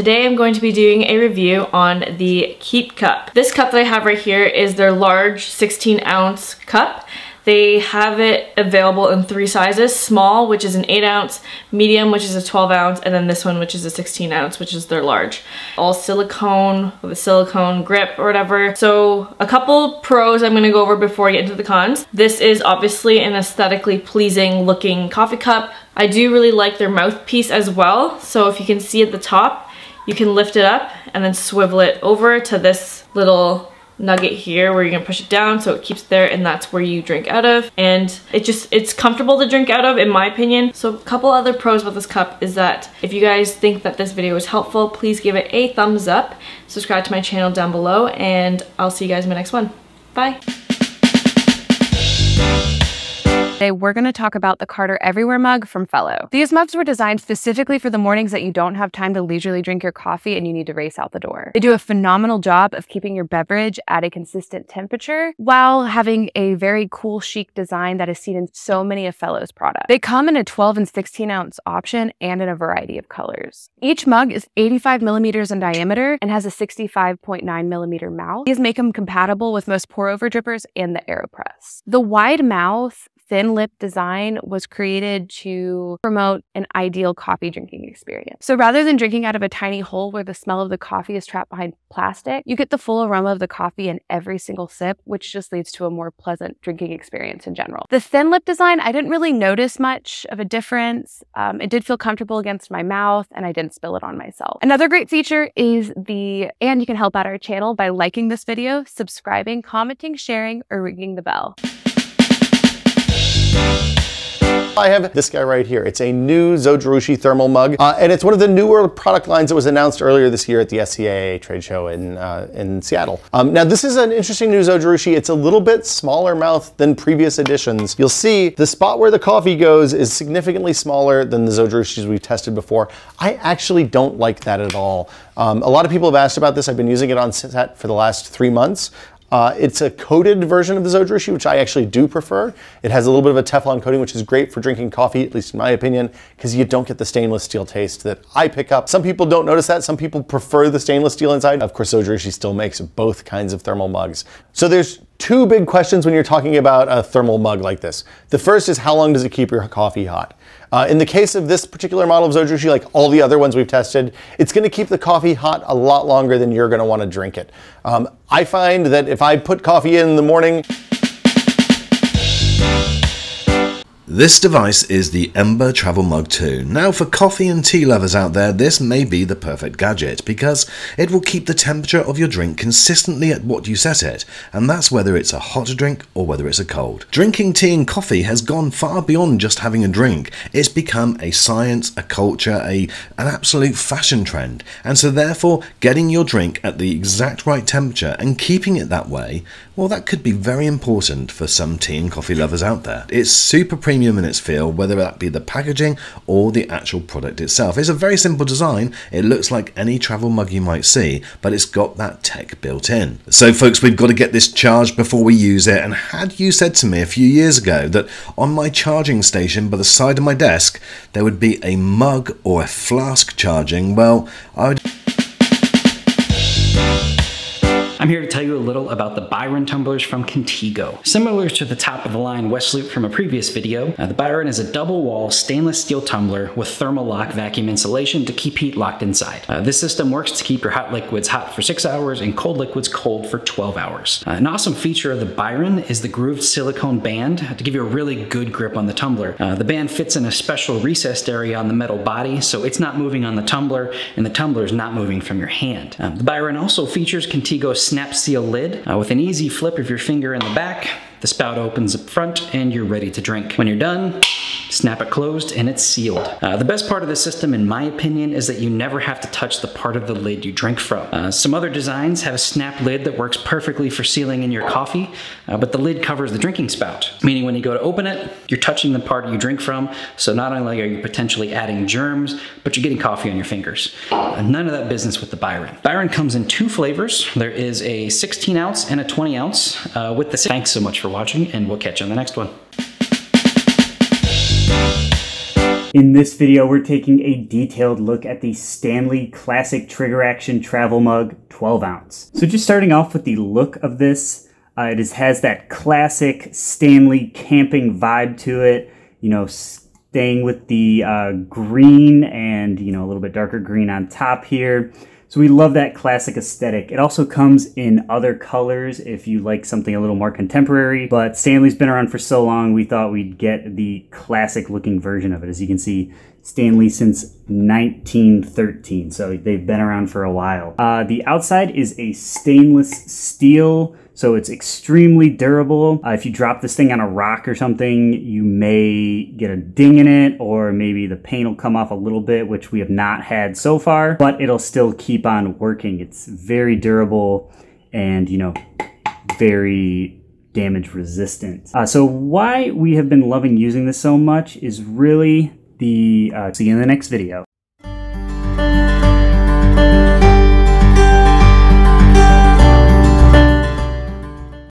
Today I'm going to be doing a review on the Keep Cup. This cup that I have right here is their large 16-ounce cup. They have it available in three sizes: small, which is an 8 ounce, medium, which is a 12 ounce, and then this one, which is a 16 ounce, which is their large. All silicone with a silicone grip or whatever. So a couple pros I'm gonna go over before I get into the cons. This is obviously an aesthetically pleasing looking coffee cup. I do really like their mouthpiece as well. So if you can see at the top, you can lift it up and then swivel it over to this little nugget here where you're gonna push it down so it keeps there, and that's where you drink out of, and it's comfortable to drink out of, in my opinion. So a couple other pros about this cup is that if you guys think that this video was helpful, please give it a thumbs up, subscribe to my channel down below, and I'll see you guys in my next one. Bye. Today we're going to talk about the Carter Everywhere Mug from Fellow. These mugs were designed specifically for the mornings that you don't have time to leisurely drink your coffee and you need to race out the door. They do a phenomenal job of keeping your beverage at a consistent temperature while having a very cool, chic design that is seen in so many of Fellow's products. They come in a 12 and 16 ounce option and in a variety of colors. Each mug is 85 millimeters in diameter and has a 65.9 millimeter mouth. These make them compatible with most pour-over drippers and the AeroPress. The wide mouth, thin lip design was created to promote an ideal coffee drinking experience. So rather than drinking out of a tiny hole where the smell of the coffee is trapped behind plastic, you get the full aroma of the coffee in every single sip, which just leads to a more pleasant drinking experience in general. The thin lip design, I didn't really notice much of a difference. It did feel comfortable against my mouth and I didn't spill it on myself. Another great feature is and you can help out our channel by liking this video, subscribing, commenting, sharing, or ringing the bell. I have this guy right here. It's a new Zojirushi thermal mug, and it's one of the newer product lines that was announced earlier this year at the SCAA trade show in Seattle. Now this is an interesting new Zojirushi. It's a little bit smaller mouth than previous editions. You'll see the spot where the coffee goes is significantly smaller than the Zojirushis we've tested before. I actually don't like that at all. A lot of people have asked about this. I've been using it on set for the last 3 months. It's a coated version of the Zojirushi, which I actually do prefer. It has a little bit of a Teflon coating, which is great for drinking coffee, at least in my opinion, because you don't get the stainless steel taste that I pick up. Some people don't notice that. Some people prefer the stainless steel inside. Of course, Zojirushi still makes both kinds of thermal mugs. So there's two big questions when you're talking about a thermal mug like this. The first is, how long does it keep your coffee hot? In the case of this particular model of Zojirushi, like all the other ones we've tested, it's gonna keep the coffee hot a lot longer than you're gonna wanna drink it. I find that if I put coffee in the morning... This device is the Ember Travel Mug 2. Now for coffee and tea lovers out there, this may be the perfect gadget because it will keep the temperature of your drink consistently at what you set it, and that's whether it's a hot drink or whether it's a cold. Drinking tea and coffee has gone far beyond just having a drink. It's become a science, a culture, an absolute fashion trend, and so therefore getting your drink at the exact right temperature and keeping it that way, well, that could be very important for some tea and coffee lovers out there. It's super premium in its feel, whether that be the packaging or the actual product itself. It's a very simple design. It looks like any travel mug you might see, but it's got that tech built in. So folks, we've got to get this charged before we use it, and had you said to me a few years ago that on my charging station by the side of my desk there would be a mug or a flask charging, well, I'm here to tell you a little about the Byron tumblers from Contigo. Similar to the top of the line West Loop from a previous video, the Byron is a double wall stainless steel tumbler with thermal lock vacuum insulation to keep heat locked inside. This system works to keep your hot liquids hot for 6 hours and cold liquids cold for 12 hours. An awesome feature of the Byron is the grooved silicone band to give you a really good grip on the tumbler. The band fits in a special recessed area on the metal body, so it's not moving on the tumbler and the tumbler is not moving from your hand. The Byron also features Contigo's snap seal lid with an easy flip of your finger in the back. The spout opens up front and you're ready to drink. When you're done, snap it closed and it's sealed. The best part of this system, in my opinion, is that you never have to touch the part of the lid you drink from. Some other designs have a snap lid that works perfectly for sealing in your coffee, but the lid covers the drinking spout, meaning when you go to open it, you're touching the part you drink from, so not only are you potentially adding germs, but you're getting coffee on your fingers. None of that business with the Byron. Byron comes in two flavors. There is a 16 ounce and a 20 ounce. Thanks so much for watching, and we'll catch you on the next one. In this video, we're taking a detailed look at the Stanley Classic Trigger Action Travel Mug 12 ounce. So just starting off with the look of this, it has that classic Stanley camping vibe to it, you know, staying with the green and, you know, a little bit darker green on top here. So we love that classic aesthetic. It also comes in other colors if you like something a little more contemporary, but Stanley's been around for so long, we thought we'd get the classic looking version of it. As you can see, Stanley since 1913, so they've been around for a while. The outside is a stainless steel, so it's extremely durable. If you drop this thing on a rock or something, you may get a ding in it, or maybe the paint will come off a little bit, which we have not had so far, but it'll still keep on working. It's very durable and, you know, very damage resistant. So why we have been loving using this so much is really see you in the next video.